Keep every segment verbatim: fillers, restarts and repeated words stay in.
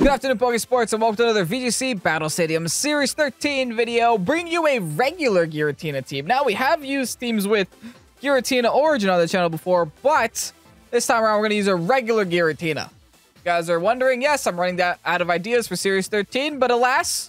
Good afternoon, Poké Sports, and welcome to another V G C Battle Stadium Series thirteen video, bringing you a regular Giratina team. Now, we have used teams with Giratina Origin on the channel before, but this time around, we're going to use a regular Giratina. You guys are wondering, yes, I'm running that out of ideas for Series thirteen, but alas,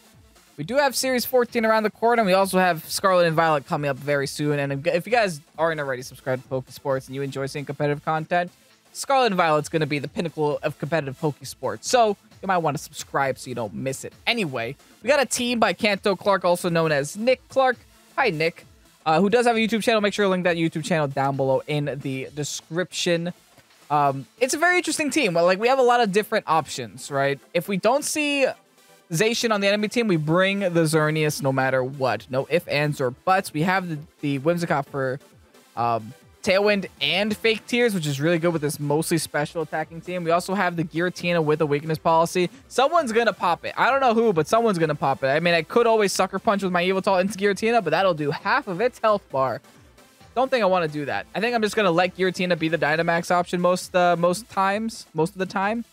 we do have Series fourteen around the corner, and we also have Scarlet and Violet coming up very soon. And if you guys aren't already subscribed to Poké Sports and you enjoy seeing competitive content, Scarlet and Violet's going to be the pinnacle of competitive Poké Sports. So you might want to subscribe so you don't miss it. Anyway, we got a team by Kanto Clark, also known as Nick Clark. Hi, Nick, uh, who does have a YouTube channel. Make sure to link that YouTube channel down below in the description. Um, it's a very interesting team. Well, like, we have a lot of different options, right? If we don't see Zacian on the enemy team, we bring the Xerneas no matter what. No ifs, ands, or buts. We have the, the Whimsicott for um, Tailwind and Fake Tears, which is really good with this mostly special attacking team. We also have the Giratina with a weakness policy. Someone's gonna pop it. I don't know who, but someone's gonna pop it. I mean, I could always Sucker Punch with my Yveltal into Giratina, but that'll do half of its health bar. Don't think I want to do that. I think I'm just gonna let Giratina be the Dynamax option most uh, most times, most of the time,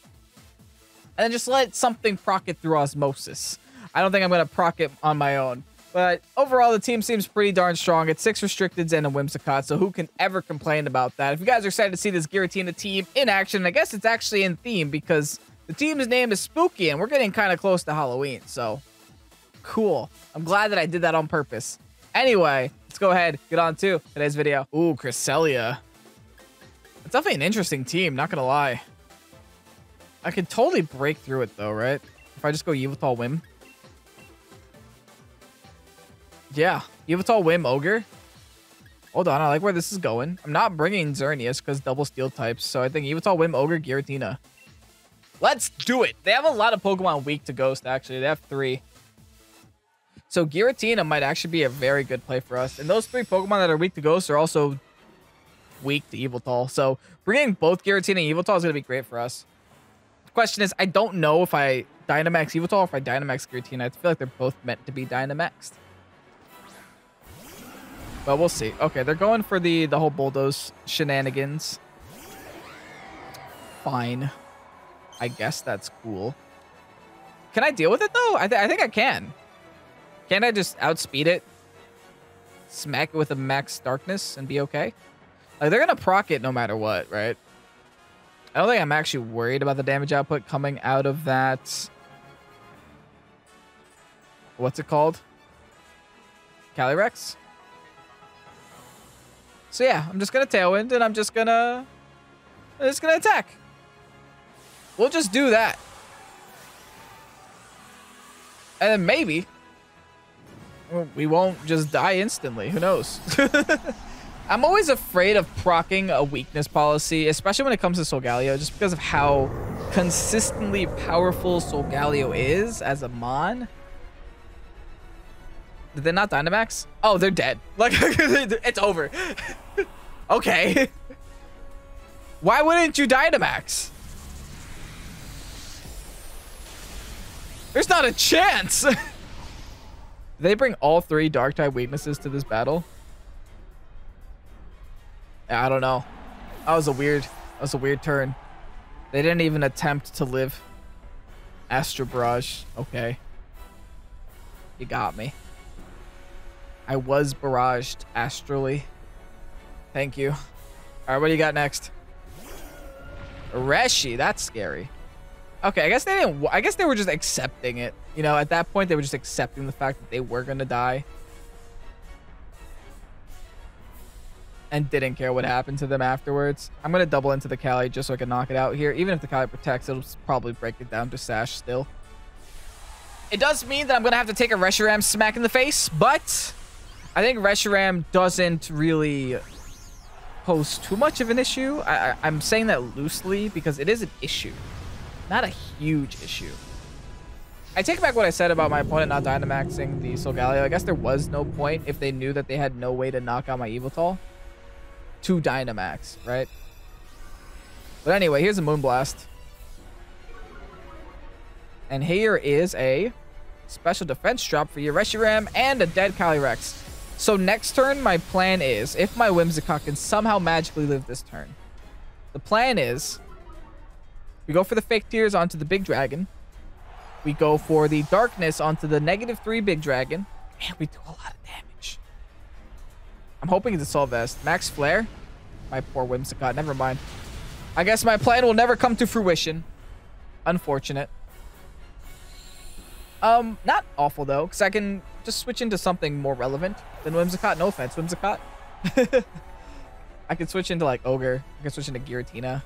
and then just let something proc it through Osmosis. I don't think I'm gonna proc it on my own. But overall, the team seems pretty darn strong. It's six Restricteds and a Whimsicott, so who can ever complain about that? If you guys are excited to see this Giratina team in action, I guess it's actually in theme because the team's name is Spooky, and we're getting kind of close to Halloween, so cool. I'm glad that I did that on purpose. Anyway, let's go ahead, get on to today's video. Ooh, Cresselia. It's definitely an interesting team, not gonna lie. I could totally break through it, though, right? If I just go Yveltal Whim. Yeah, Yveltal Whim Ogre. Hold on, I like where this is going. I'm not bringing Xerneas because double steel types, so I think Yveltal Whim Ogre Giratina. Let's do it. They have a lot of Pokemon weak to Ghost, actually. They have three. So Giratina might actually be a very good play for us. And those three Pokemon that are weak to Ghost are also weak to Yveltal. So bringing both Giratina and Yveltal is going to be great for us. The question is, I don't know if I Dynamax Yveltal or if I Dynamax Giratina. I feel like they're both meant to be Dynamaxed. But we'll see. Okay, they're going for the, the whole bulldoze shenanigans. Fine. I guess that's cool. Can I deal with it, though? I, th I think I can. Can't I just outspeed it? Smack it with a max darkness and be okay? Like, they're going to proc it no matter what, right? I don't think I'm actually worried about the damage output coming out of that. What's it called? Calyrex? So yeah, I'm just gonna Tailwind and I'm just gonna, I'm just gonna attack. We'll just do that. And then maybe we won't just die instantly. Who knows? I'm always afraid of proccing a weakness policy, especially when it comes to Solgaleo, just because of how consistently powerful Solgaleo is as a mon. Did they not Dynamax? Oh, they're dead. Like, it's over. Okay. Why wouldn't you Dynamax? There's not a chance. They bring all three Dark-type weaknesses to this battle. I don't know. That was a weird, that was a weird turn. They didn't even attempt to live. Astro Barrage. Okay. You got me. I was barraged astrally. Thank you. All right, what do you got next? Reshi, that's scary. Okay, I guess they didn't. I guess they were just accepting it. You know, at that point, they were just accepting the fact that they were gonna die, and didn't care what happened to them afterwards. I'm gonna double into the Cali just so I can knock it out here. Even if the Cali protects, it'll probably break it down to Sash still. It does mean that I'm gonna have to take a Reshiram smack in the face, but I think Reshiram doesn't really pose too much of an issue. I, I, I'm saying that loosely because it is an issue. Not a huge issue. I take back what I said about my opponent not Dynamaxing the Solgaleo. I guess there was no point if they knew that they had no way to knock out my Yveltal to Dynamax, right? But anyway, here's a Moonblast. And here is a special defense drop for your Reshiram and a dead Calyrex. So next turn, my plan is, if my Whimsicott can somehow magically live this turn, the plan is we go for the Fake Tears onto the big dragon. We go for the darkness onto the negative three big dragon. Man, we do a lot of damage. I'm hoping it's a Solvest. Max Flare? My poor Whimsicott. Never mind. I guess my plan will never come to fruition. Unfortunate. Um, not awful, though, because I can just switch into something more relevant than Whimsicott. No offense, Whimsicott. I could switch into, like, Ogre. I could switch into Giratina.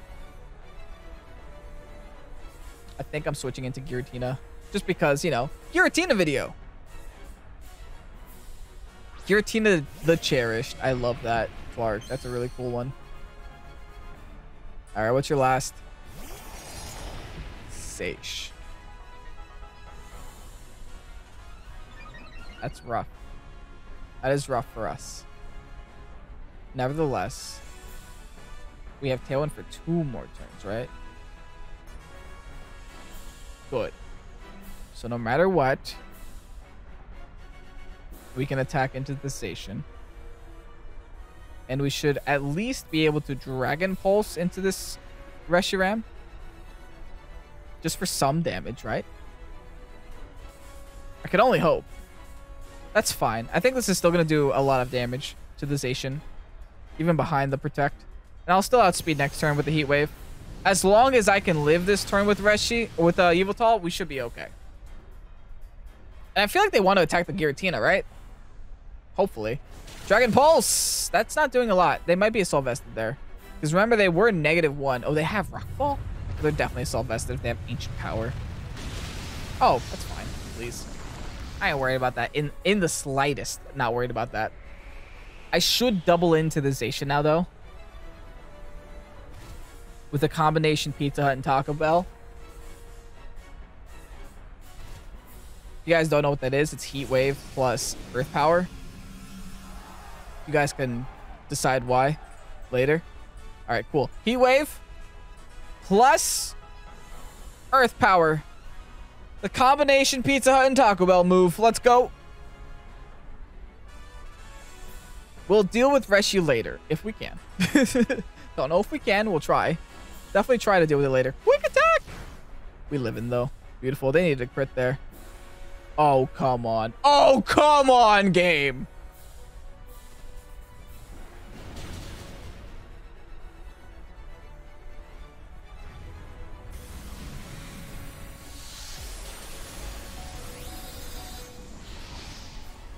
I think I'm switching into Giratina. Just because, you know, Giratina video. Giratina the Cherished. I love that, Clark. That's a really cool one. All right, what's your last? Seish. That's rough. That is rough for us. Nevertheless, we have Tailwind for two more turns, right? Good. So no matter what, we can attack into the station. And we should at least be able to Dragon Pulse into this Reshiram. Just for some damage, right? I can only hope. That's fine. I think this is still going to do a lot of damage to the Zacian, even behind the Protect. And I'll still outspeed next turn with the Heat Wave. As long as I can live this turn with Reshi, or with uh, Yveltal, we should be okay. And I feel like they want to attack the Giratina, right? Hopefully. Dragon Pulse! That's not doing a lot. They might be Assault Vested there. Because remember, they were negative one. Oh, they have Rockfall? They're definitely Assault Vested if they have Ancient Power. Oh, that's fine. Please. I ain't worried about that. In in the slightest, not worried about that. I should double into the Zacian now, though. With a combination Pizza Hut and Taco Bell. If you guys don't know what that is, it's Heat Wave plus Earth Power. You guys can decide why later. All right, cool. Heat Wave plus Earth Power. The combination Pizza Hut and Taco Bell move. Let's go. We'll deal with Reshiram later, if we can. Don't know if we can. We'll try. Definitely try to deal with it later. Quick attack! We live in, though. Beautiful. They needed a crit there. Oh, come on. Oh, come on, game!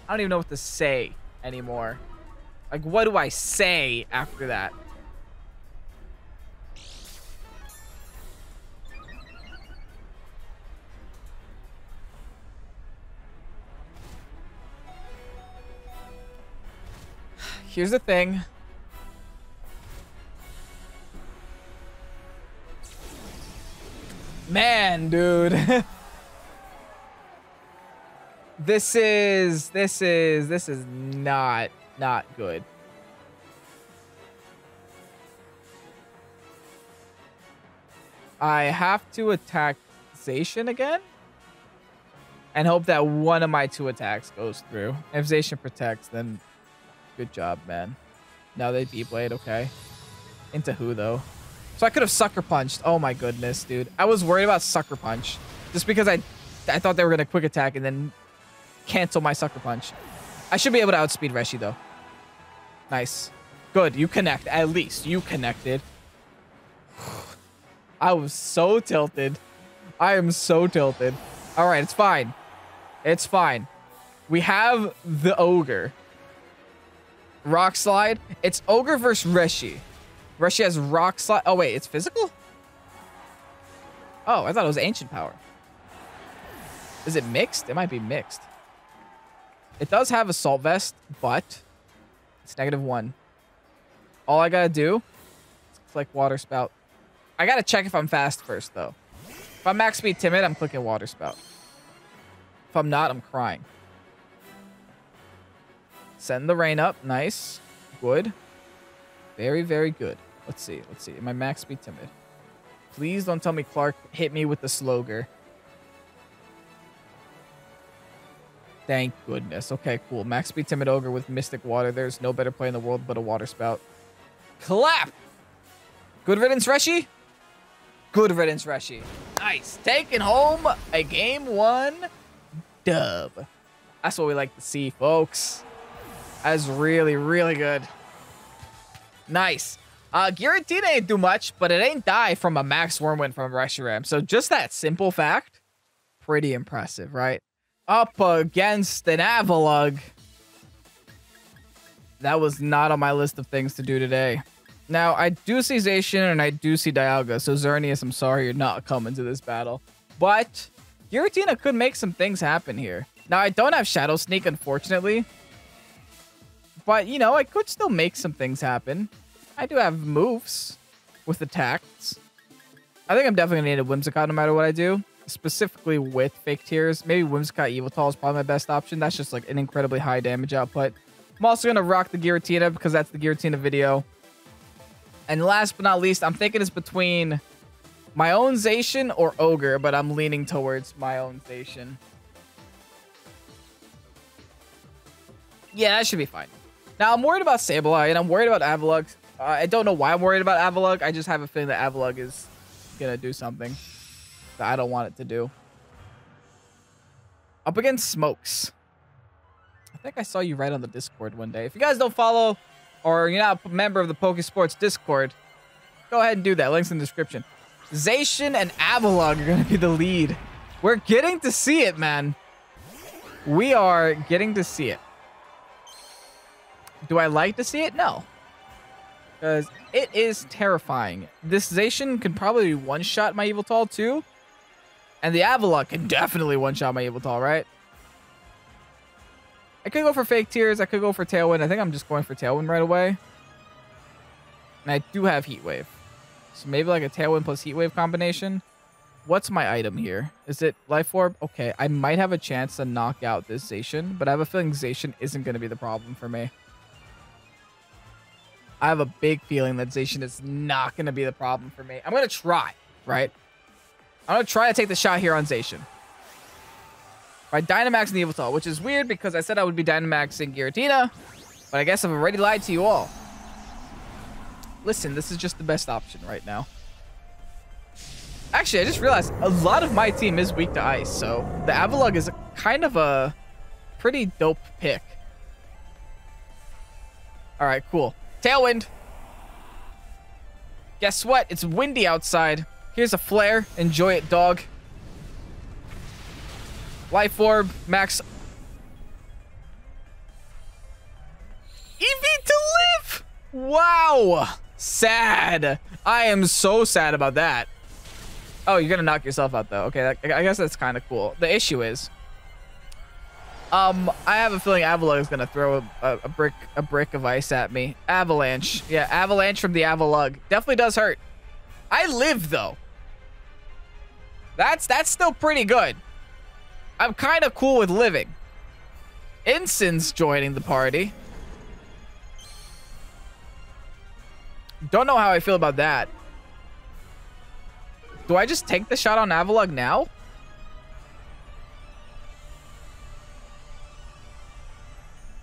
I don't even know what to say anymore. Like, what do I say after that? Here's the thing. Man, dude. This is, this is, this is not, not good. I have to attack Zacian again and hope that one of my two attacks goes through. If Zacian protects, then good job, man. Now they B-Blade, okay. Into who, though? So I could have Sucker Punched. Oh my goodness, dude. I was worried about Sucker Punch just because I, I thought they were going to Quick Attack and then cancel my Sucker Punch. I should be able to outspeed Reshi, though. Nice. Good. You connect. At least you connected. I was so tilted. I am so tilted. All right. It's fine. It's fine. We have the Ogre. Rock Slide. It's Ogre versus Reshi. Reshi has Rock Slide. Oh, wait. It's physical? Oh, I thought it was Ancient Power. Is it mixed? It might be mixed. It does have Assault Vest, but it's negative one. All I gotta do is click Water Spout. I gotta check if I'm fast first, though. If I'm max speed timid, I'm clicking Water Spout. If I'm not, I'm crying. Send the rain up. Nice. Good. Very, very good. Let's see. Let's see. Am I max speed timid? Please don't tell me Clark hit me with the Slogger. Thank goodness. Okay, cool. Max speed timid Ogre with Mystic Water. There's no better play in the world but a Water Spout. Clap! Good riddance, Reshi. Good riddance, Reshi. Nice. Taking home a game one dub. That's what we like to see, folks. That's really, really good. Nice. Uh, Giratina ain't do much, but it ain't die from a max Wyrmwind from Reshiram. So just that simple fact, pretty impressive, right? Up against an Avalugg. That was not on my list of things to do today. Now, I do see Zacian and I do see Dialga. So Xerneas, I'm sorry you're not coming to this battle. But Giratina could make some things happen here. Now, I don't have Shadow Sneak, unfortunately. But, you know, I could still make some things happen. I do have moves with attacks. I think I'm definitely going to need a Whimsicott no matter what I do. Specifically with Fake Tears. Maybe Whimsicott Yveltal is probably my best option. That's just like an incredibly high damage output. I'm also going to rock the Giratina because that's the Giratina video. And last but not least, I'm thinking it's between my own Zacian or Ogre, but I'm leaning towards my own Zacian. Yeah, that should be fine. Now, I'm worried about Sableye, and I'm worried about Avalugg. Uh, I don't know why I'm worried about Avalugg. I just have a feeling that Avalugg is going to do something that I don't want it to do. Up against Smokes. I think I saw you right on the Discord one day. If you guys don't follow, or you're not a member of the Poké Sports Discord, go ahead and do that. Link's in the description. Zacian and Avalugg are going to be the lead. We're getting to see it, man. We are getting to see it. Do I like to see it? No. Because it is terrifying. This Zacian can probably one-shot my Yveltal, too. And the Avalugg can definitely one-shot my Yveltal, right? I could go for Fake Tears. I could go for Tailwind. I think I'm just going for Tailwind right away. And I do have Heat Wave. So maybe like a Tailwind plus Heat Wave combination. What's my item here? Is it Life Orb? Okay, I might have a chance to knock out this Zacian, but I have a feeling Zacian isn't going to be the problem for me. I have a big feeling that Zacian is not going to be the problem for me. I'm going to try, right? I'm going to try to take the shot here on Zacian. By Dynamaxing the Yveltal, which is weird because I said I would be Dynamaxing Giratina, but I guess I've already lied to you all. Listen, this is just the best option right now. Actually, I just realized a lot of my team is weak to ice, so the Avalugg is a, kind of a pretty dope pick. All right, cool. Tailwind. Guess what? It's windy outside. Here's a flare. Enjoy it, dog. Life Orb, max. Eevee to live! Wow! Sad. I am so sad about that. Oh, you're gonna knock yourself out, though. Okay, that, I guess that's kind of cool. The issue is, um, I have a feeling Avalugg is gonna throw a, a, a brick, a brick of ice at me. Avalanche. Yeah, avalanche from the Avalugg. Definitely does hurt. I live, though. That's that's still pretty good. I'm kind of cool with living. Ensign's joining the party. Don't know how I feel about that. Do I just take the shot on Avalugg now?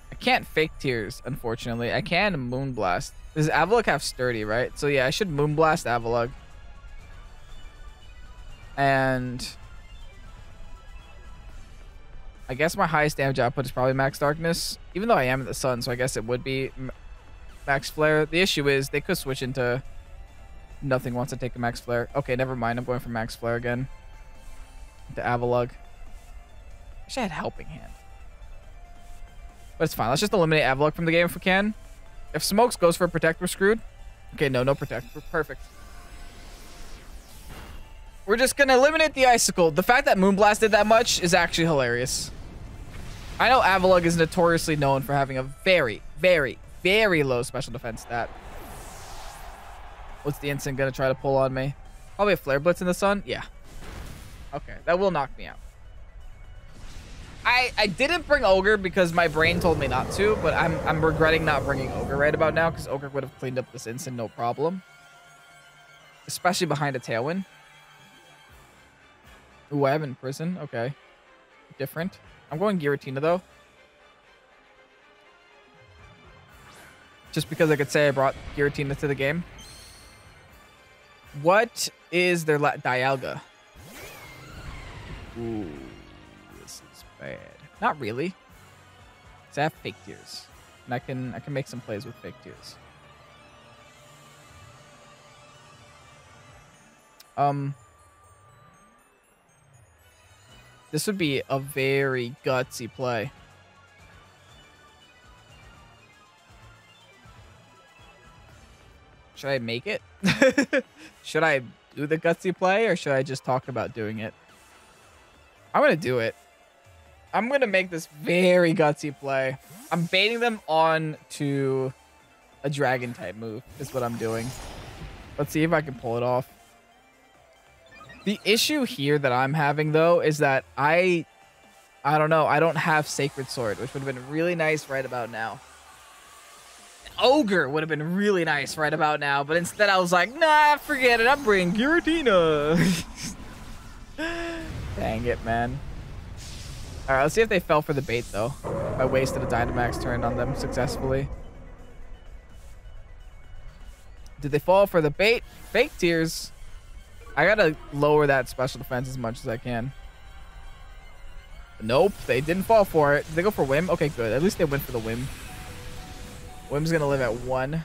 I can't Fake Tears, unfortunately. I can Moonblast. Does Avalugg have Sturdy, right? So yeah, I should Moonblast Avalugg. And I guess my highest damage output is probably max darkness, even though I am in the sun, so I guess it would be max flare. The issue is they could switch into nothing once I take a max flare. Okay, never mind. I'm going for max flare again. The Avalugg. I wish I had helping hand, but it's fine. Let's just eliminate Avalugg from the game if we can. If Smokes goes for a protect, we're screwed. Okay, no, no protect. We're perfect. We're just gonna eliminate the icicle. The fact that Moonblast did that much is actually hilarious. I know Avalugg is notoriously known for having a very, very, very low special defense stat. What's the instant going to try to pull on me? Probably a Flare Blitz in the sun? Yeah. Okay, that will knock me out. I I didn't bring Ogre because my brain told me not to, but I'm, I'm regretting not bringing Ogre right about now because Ogre would have cleaned up this instant, no problem. Especially behind a Tailwind. Ooh, I have Imprison. Okay. Different. I'm going Giratina, though. Just because I could say I brought Giratina to the game. What is their la Dialga? Ooh, this is bad. Not really. Cause I have fake tears. And I can I can make some plays with fake tears. Um This would be a very gutsy play. Should I make it? Should I do the gutsy play or should I just talk about doing it? I'm going to do it. I'm going to make this very gutsy play. I'm baiting them on to a dragon type move is what I'm doing. Let's see if I can pull it off. The issue here that I'm having, though, is that I, I don't know. I don't have Sacred Sword, which would have been really nice right about now. Ogre would have been really nice right about now, but instead I was like, nah, forget it. I'm bringing Giratina. Dang it, man. All right, let's see if they fell for the bait, though. I wasted a Dynamax turn on them successfully. Did they fall for the bait? Fake tears. I gotta lower that special defense as much as I can. Nope, they didn't fall for it. Did they go for Whim? Okay, good. At least they went for the Whim. Whim's gonna live at one.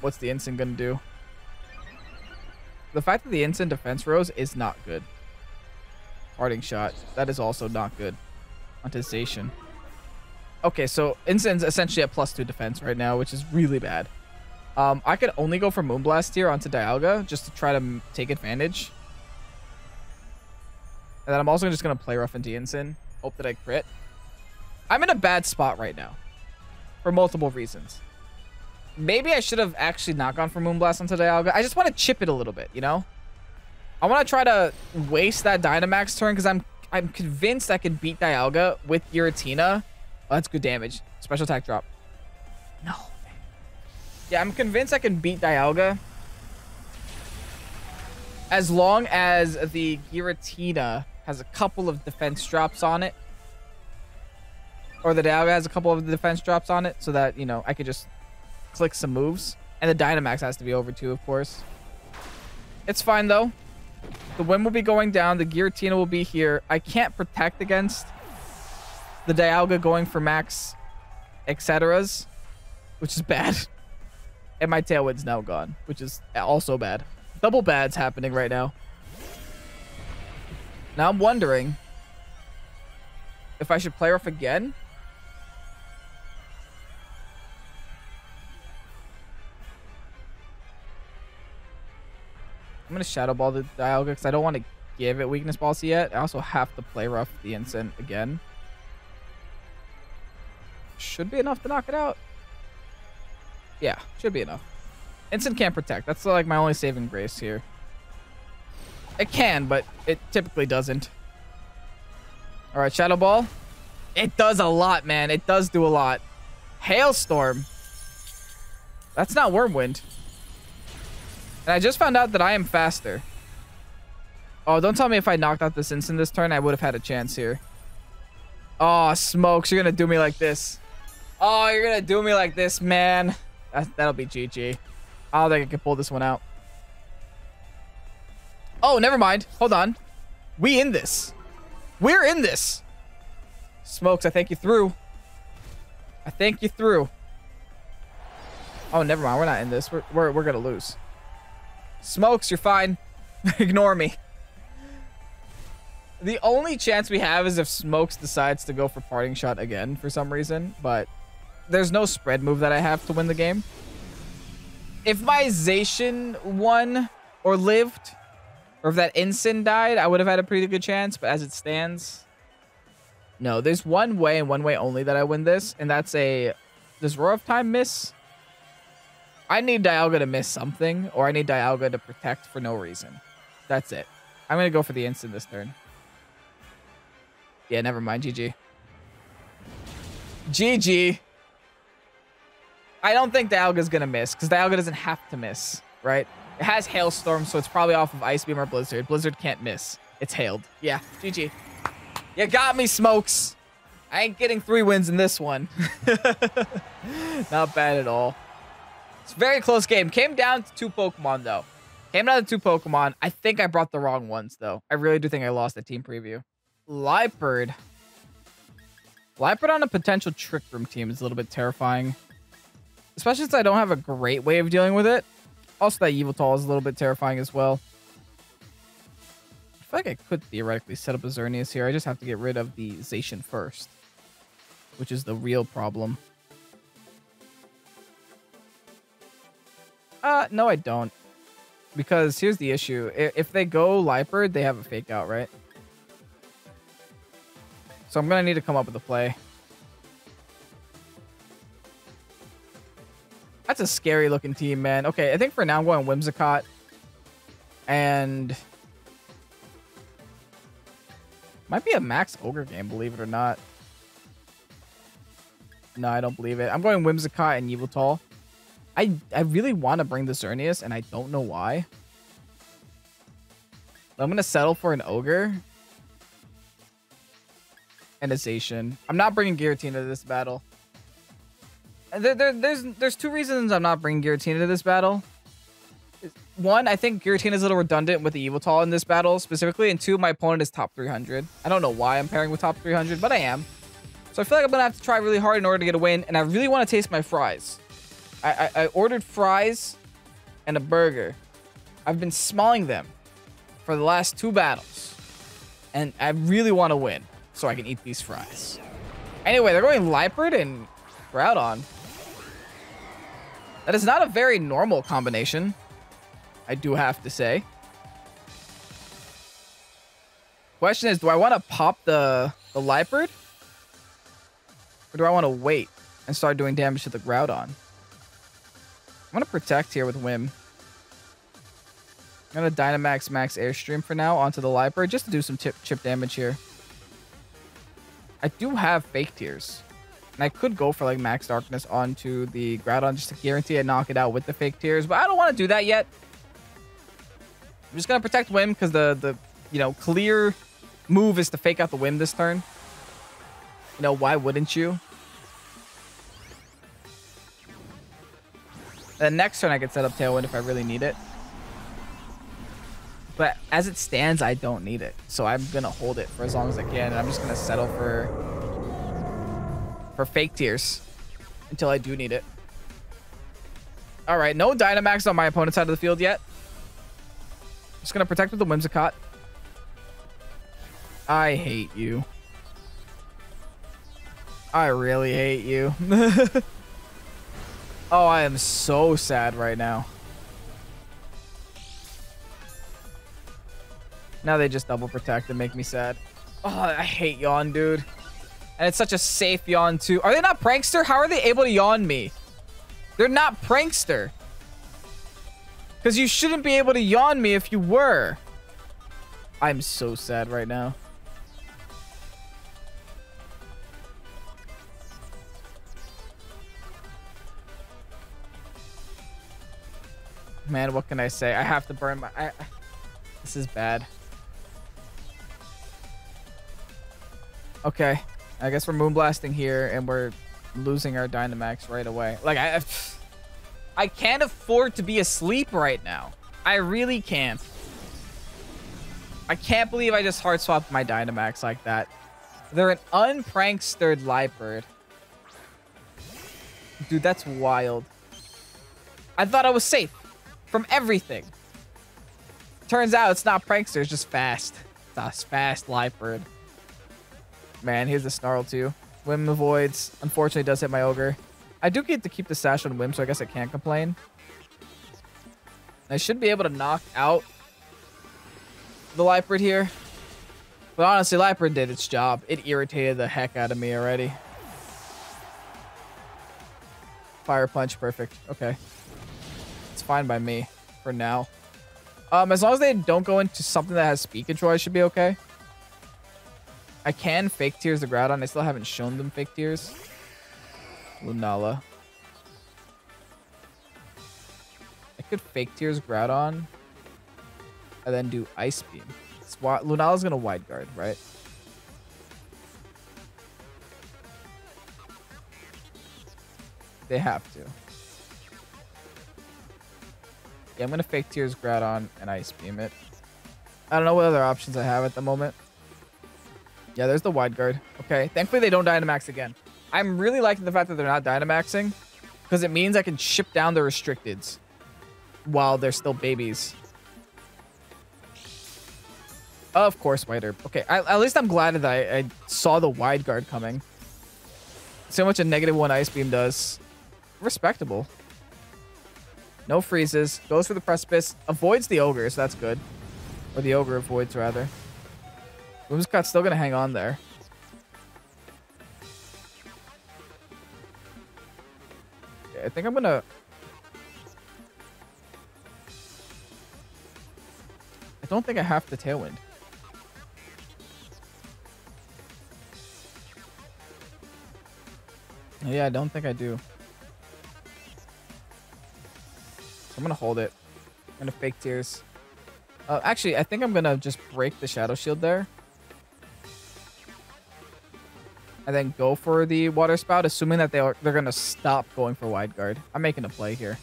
What's the Incin gonna do? The fact that the Incin defense rose is not good. Parting Shot. That is also not good. Contestation. Okay, so Incin's essentially at plus two defense right now, which is really bad. Um, I could only go for Moonblast here onto Dialga just to try to m take advantage. And then I'm also just going to play rough into Incin. Hope that I crit. I'm in a bad spot right now for multiple reasons. Maybe I should have actually not gone for Moonblast onto Dialga. I just want to chip it a little bit, you know? I want to try to waste that Dynamax turn because I'm, I'm convinced I could beat Dialga with Giratina. Oh, that's good damage. Special attack drop. No. Yeah, I'm convinced I can beat Dialga. As long as the Giratina has a couple of defense drops on it. Or the Dialga has a couple of defense drops on it. So that, you know, I could just click some moves. And the Dynamax has to be over too, of course. It's fine, though. The Whim will be going down. The Giratina will be here. I can't protect against the Dialga going for max et ceteras, which is bad. And my Tailwind's now gone, which is also bad. Double bad's happening right now. Now I'm wondering if I should play off again. I'm going to Shadow Ball the Dialga because I don't want to give it Weakness Balls yet. I also have to play rough the Incin again. Should be enough to knock it out. Yeah, should be enough. Incin can't protect. That's like my only saving grace here. It can, but it typically doesn't. All right, Shadow Ball. It does a lot, man. It does do a lot. Hailstorm. That's not Wyrmwind. And I just found out that I am faster. Oh, don't tell me if I knocked out this Incin this turn, I would have had a chance here. Oh, Smokes, you're going to do me like this. Oh, you're going to do me like this, man. That, that'll be G G. I don't think I can pull this one out. Oh, never mind. Hold on. We in this. We're in this. Smokes, I think you through. I think you through. Oh, never mind. We're not in this. We're, we're, we're going to lose. Smokes, you're fine. Ignore me. The only chance we have is if Smokes decides to go for Parting Shot again for some reason, but there's no spread move that I have to win the game. If my Zacian won or lived, or if that Incin died, I would have had a pretty good chance, but as it stands, no. There's one way and one way only that I win this, and that's a... Does Roar of Time miss? I need Dialga to miss something, or I need Dialga to protect for no reason. That's it. I'm going to go for the Incin this turn. Yeah, never mind. G G. G G. I don't think Dialga's going to miss, because Dialga doesn't have to miss, right? It has Hailstorm, so it's probably off of Ice Beam or Blizzard. Blizzard can't miss. It's hailed. Yeah, G G. You got me, Smokes. I ain't getting three wins in this one. Not bad at all. It's a very close game. Came down to two Pokemon, though. Came down to two Pokemon. I think I brought the wrong ones, though. I really do think I lost the team preview. Liepard. Liepard on a potential Trick Room team is a little bit terrifying. Especially since I don't have a great way of dealing with it. Also, that Yveltal is a little bit terrifying as well. I feel like I could theoretically set up a Xerneas here. I just have to get rid of the Zacian first, which is the real problem. Uh, no, I don't. Because here's the issue. If they go Liepard, they have a Fake Out, right? So I'm going to need to come up with a play. That's a scary looking team, man. Okay, I think for now I'm going Whimsicott. And might be a max Ogre game, believe it or not. No, I don't believe it. I'm going Whimsicott and Yveltal. I, I really want to bring the Xerneas, and I don't know why. But I'm going to settle for an Ogre. And a Zacian. I'm not bringing Giratina to this battle. There, there, there's there's two reasons I'm not bringing Giratina to this battle. One, I think Giratina's a little redundant with the Yveltal in this battle specifically. And two, my opponent is top three hundred. I don't know why I'm pairing with top three hundred, but I am. So I feel like I'm going to have to try really hard in order to get a win. And I really want to taste my fries. I, I, I ordered fries and a burger. I've been smelling them for the last two battles. And I really want to win so I can eat these fries. Anyway, they're going Liepard and Groudon. That is not a very normal combination, I do have to say. Question is, do I want to pop the, the Liepard? Or do I want to wait and start doing damage to the Groudon? I'm going to protect here with Whim. I'm going to Dynamax Max Airstream for now onto the Liepard just to do some chip, chip damage here. I do have Fake Tears. And I could go for like Max Darkness onto the Groudon just to guarantee I knock it out with the Fake Tears, but I don't want to do that yet. I'm just gonna protect Whim because the the you know clear move is to fake out the Whim this turn. You know, why wouldn't you? The next turn I could set up Tailwind if I really need it. But as it stands, I don't need it. So I'm gonna hold it for as long as I can, and I'm just gonna settle for for Fake Tears until I do need it. All right, no Dynamax on my opponent's side of the field yet. Just gonna protect with the Whimsicott. I hate you. I really hate you. Oh, I am so sad right now. Now they just double protect and make me sad. Oh, I hate Yawn, dude. And it's such a safe yawn, too. Are they not prankster? How are they able to yawn me? They're not prankster. Because you shouldn't be able to yawn me if you were. I'm so sad right now. Man, what can I say? I have to burn my... I, this is bad. Okay. I guess we're Moonblasting here, and we're losing our Dynamax right away. Like, I I can't afford to be asleep right now. I really can't. I can't believe I just hard swapped my Dynamax like that. They're an unprankstered Liepard. Dude, that's wild. I thought I was safe from everything. Turns out it's not prankster, it's just fast. It's fast Liepard. Man, here's the Snarl too. Whim avoids. Unfortunately, does hit my Ogre. I do get to keep the Sash on Whim, so I guess I can't complain. I should be able to knock out the Liepard here. But honestly, Liepard did its job. It irritated the heck out of me already. Fire Punch, perfect. Okay. It's fine by me for now. Um, as long as they don't go into something that has speed control, I should be okay. I can Fake Tears the Groudon. I still haven't shown them Fake Tears. Lunala. I could Fake Tears Groudon. And then do Ice Beam. Lunala's going to Wide Guard, right? They have to. Yeah, I'm going to Fake Tears Groudon and Ice Beam it. I don't know what other options I have at the moment. Yeah, there's the Wide Guard. Okay, thankfully they don't Dynamax again. I'm really liking the fact that they're not Dynamaxing, because it means I can ship down the Restricteds while they're still babies. Of course, Whiter. Okay, I, at least I'm glad that I, I saw the Wide Guard coming. So much a negative one Ice Beam does. Respectable. No freezes. Goes for the Precipice. Avoids the Ogre, so that's good. Or the Ogre avoids, rather. Whimsicott's still going to hang on there. Okay, I think I'm going to... I don't think I have to Tailwind. Yeah, I don't think I do. So I'm going to hold it. I'm going to Fake Tears. Uh, actually, I think I'm going to just break the Shadow Shield there. And then go for the Water Spout, assuming that they are, they're going to stop going for Wide Guard. I'm making a play here.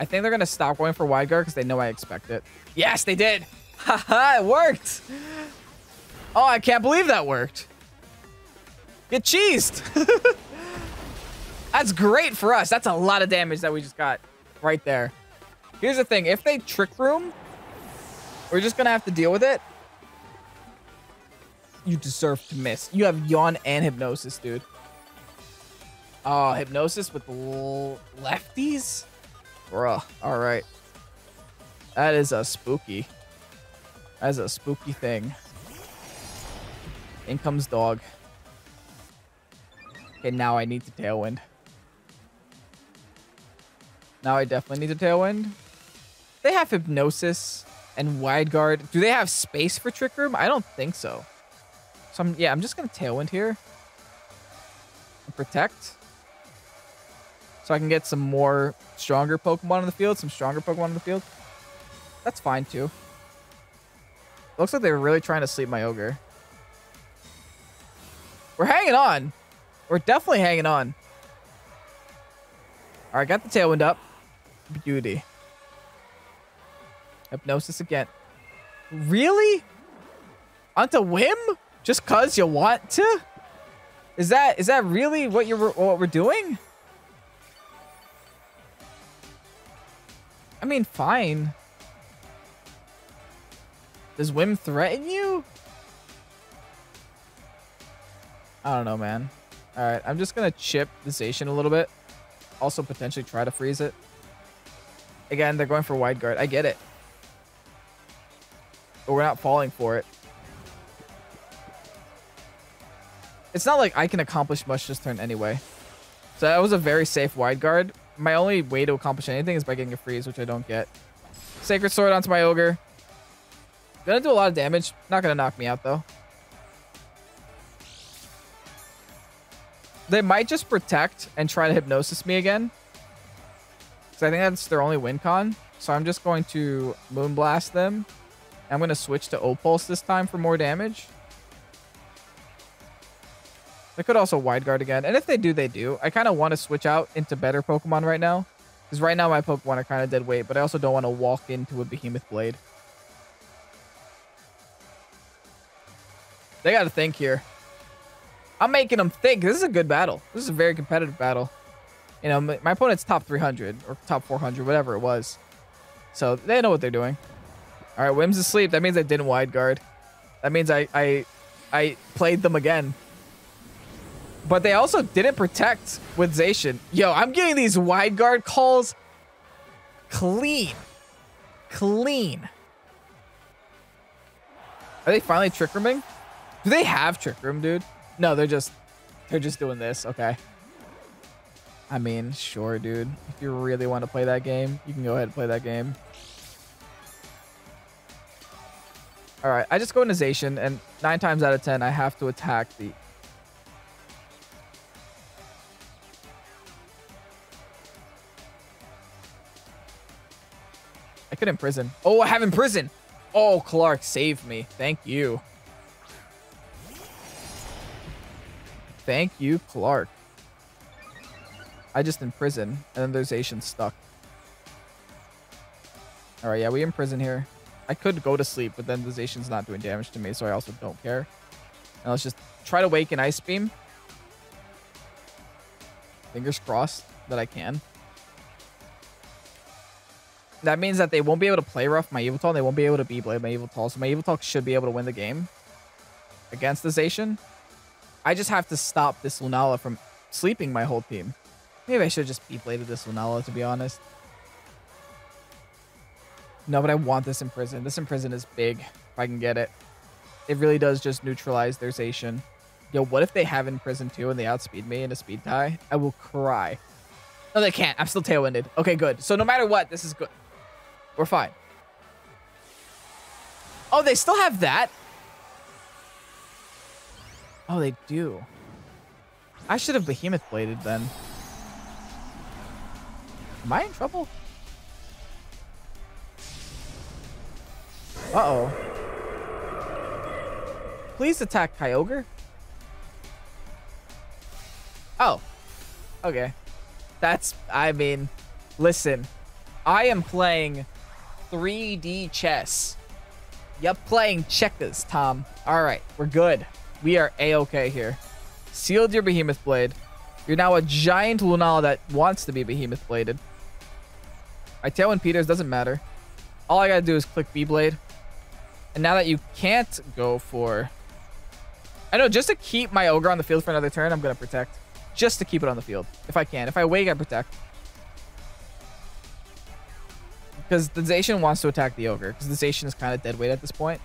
I think they're going to stop going for Wide Guard because they know I expect it. Yes, they did. Haha, it worked. Oh, I can't believe that worked. Get cheesed. That's great for us. That's a lot of damage that we just got right there. Here's the thing. If they Trick Room, we're just going to have to deal with it. You deserve to miss. You have Yawn and Hypnosis, dude. Oh, Hypnosis with lefties? Bruh. All right. That is a spooky. That is a spooky thing. In comes Dog. Okay, now I need to Tailwind. Now I definitely need to Tailwind. They have Hypnosis and Wide Guard. Do they have space for Trick Room? I don't think so. So, I'm, yeah, I'm just going to Tailwind here and Protect so I can get some more stronger Pokemon in the field, some stronger Pokemon in the field. That's fine, too. Looks like they were really trying to sleep my Ogre. We're hanging on. We're definitely hanging on. All right, got the Tailwind up. Beauty. Hypnosis again. Really? Onto Whim? Just cause you want to? Is that is that really what you're what we're doing? I mean, fine. Does Whim threaten you? I don't know, man. All right, I'm just gonna chip the Zacian a little bit. Also, potentially try to freeze it. Again, they're going for Wide Guard. I get it, but we're not falling for it. It's not like I can accomplish much this turn anyway. So that was a very safe Wide Guard. My only way to accomplish anything is by getting a freeze, which I don't get. Sacred Sword onto my Ogre. Gonna do a lot of damage. Not gonna knock me out, though. They might just Protect and try to Hypnosis me again. So I think that's their only win con. So I'm just going to Moonblast them. I'm gonna switch to O-Pulse this time for more damage. They could also Wide Guard again. And if they do, they do. I kind of want to switch out into better Pokemon right now. Because right now my Pokemon are kind of dead weight. But I also don't want to walk into a Behemoth Blade. They got to think here. I'm making them think. This is a good battle. This is a very competitive battle. You know, my opponent's top three hundred. Or top four hundred. Whatever it was. So they know what they're doing. All right. Whim's asleep. That means I didn't Wide Guard. That means I, I, I played them again. But they also didn't Protect with Zacian. Yo, I'm getting these Wide Guard calls clean. Clean. Are they finally Trick Rooming? Do they have Trick Room, dude? No, they're just they're just doing this. Okay. I mean, sure, dude. If you really want to play that game, you can go ahead and play that game. All right, I just go into Zacian, and nine times out of ten, I have to attack the... I could Imprison. Oh, I have Imprison. Oh, Clark, save me. Thank you. Thank you, Clark. I just imprison, and then there's Zacian stuck. All right, yeah, we imprison here. I could go to sleep, but then the Zacian's not doing damage to me, so I also don't care. Now let's just try to wake an Ice Beam. Fingers crossed that I can. That means that they won't be able to play rough my Yveltal, and they won't be able to B-Blade my Yveltal, so my Yveltal should be able to win the game against the Zacian. I just have to stop this Lunala from sleeping my whole team. Maybe I should have just B-Bladed this Lunala, to be honest. No, but I want this Imprison. This Imprison is big if I can get it. It really does just neutralize their Zacian. Yo, what if they have Imprison too and they outspeed me in a speed tie? I will cry. No, they can't. I'm still tailwinded. Okay, good. So no matter what, this is good. We're fine. Oh, they still have that? Oh, they do. I should have Behemoth Bladed then. Am I in trouble? Uh-oh. Please attack Kyogre. Oh. Okay. That's, I mean, listen. I am playing three D chess. Yep, playing checkers, Tom. All right, we're good. We are A-okay here. Sealed your Behemoth Blade. You're now a giant Lunala that wants to be Behemoth Bladed. I Tailwind Peters, doesn't matter. All I gotta do is click B-Blade. And now that you can't go for... I know, just to keep my Ogre on the field for another turn, I'm gonna Protect. Just to keep it on the field, if I can. If I wake, I Protect. Because the Zacian wants to attack the Ogre. Because the Zacian is kind of dead weight at this point.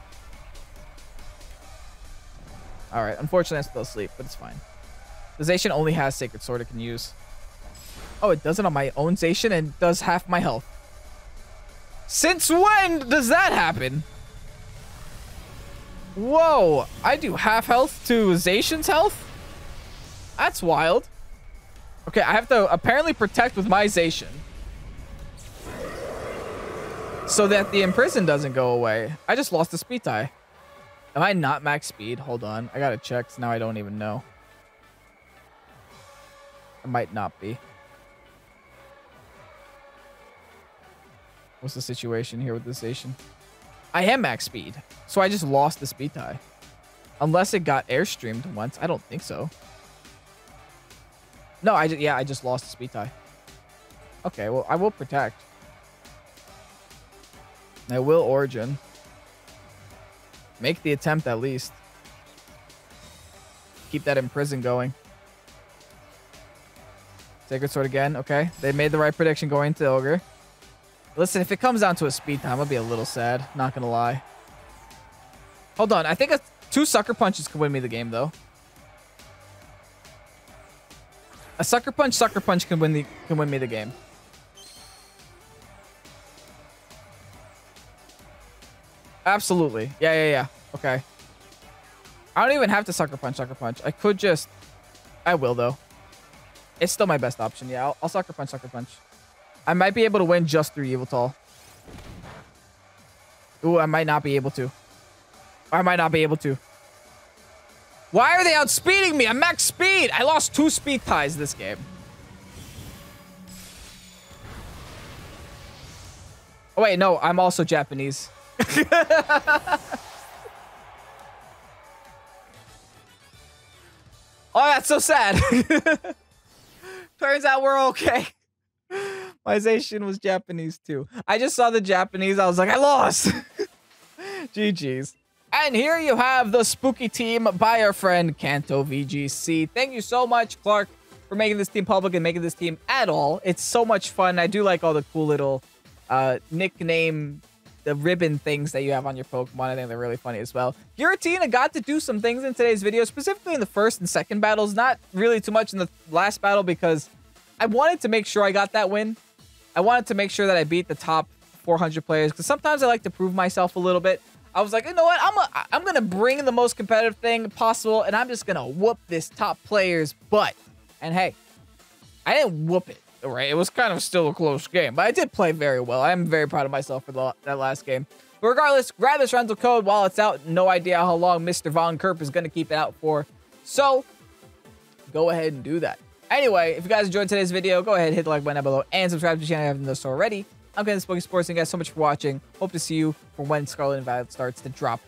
Alright, unfortunately I'm still asleep, but it's fine. The Zacian only has Sacred Sword it can use. Oh, it does it on my own Zacian and does half my health. Since when does that happen? Whoa, I do half health to Zacian's health? That's wild. Okay, I have to apparently Protect with my Zacian. So that the Imprison doesn't go away. I just lost the speed tie. Am I not max speed? Hold on. I gotta check, because now I don't even know. I might not be. What's the situation here with this Zacian? I am max speed. So I just lost the speed tie. Unless it got airstreamed once. I don't think so. No, I just, yeah, I just lost the speed tie. Okay, well, I will Protect. I will Origin. Make the attempt at least. Keep that Imprison going. Sacred Sword again. Okay. They made the right prediction going to Ogre. Listen, if it comes down to a speed time, I'll be a little sad. Not going to lie. Hold on. I think a, two Sucker Punches could win me the game, though. A Sucker Punch, Sucker Punch can win, the, can win me the game. Absolutely. Yeah, yeah, yeah. Okay. I don't even have to Sucker Punch, Sucker Punch. I could just... I will, though. It's still my best option. Yeah, I'll, I'll Sucker Punch, Sucker Punch. I might be able to win just through Yveltal. Ooh, I might not be able to. I might not be able to. Why are they outspeeding me? I'm max speed! I lost two speed ties this game. Oh, wait, no. I'm also Japanese. Oh, that's so sad. Turns out we're okay. My Zacian was Japanese too. I just saw the Japanese. I was like, I lost. G G's. And here you have the spooky team by our friend Kanto V G C. Thank you so much, Clark, for making this team public and making this team at all. It's so much fun. I do like all the cool little uh, nickname the ribbon things that you have on your Pokemon. I think they're really funny as well. Giratina got to do some things in today's video, specifically in the first and second battles. Not really too much in the last battle because I wanted to make sure I got that win. I wanted to make sure that I beat the top four hundred players because sometimes I like to prove myself a little bit. I was like, you know what? I'm a, I'm going to bring the most competitive thing possible and I'm just going to whoop this top player's butt. And hey, I didn't whoop it. Right, it was kind of still a close game, but I did play very well. I'm very proud of myself for the, that last game. But regardless, grab this rental code while it's out. No idea how long Mister Von Kerp is going to keep it out for. So, go ahead and do that. Anyway, if you guys enjoyed today's video, go ahead and hit the like button down below and subscribe to the channel if you haven't done so already. I'm Kanto Clark, Poké Sports, and you guys so much for watching. Hope to see you for when Scarlet and Violet starts to drop.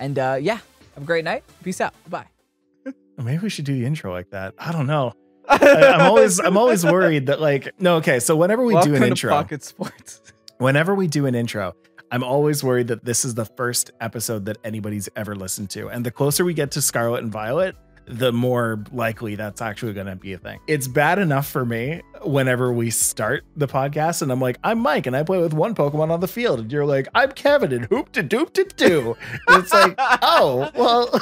And uh, yeah, have a great night. Peace out. Bye. Maybe we should do the intro like that. I don't know. I, I'm always I'm always worried that like no okay so whenever we Welcome do an intro to Pocket Sports. Whenever we do an intro, I'm always worried that this is the first episode that anybody's ever listened to, and the closer we get to Scarlet and Violet, the more likely that's actually going to be a thing. It's bad enough for me whenever we start the podcast and I'm like, I'm Mike and I play with one Pokemon on the field, and you're like, I'm Kevin and hoop to doop to do. It's like, oh well.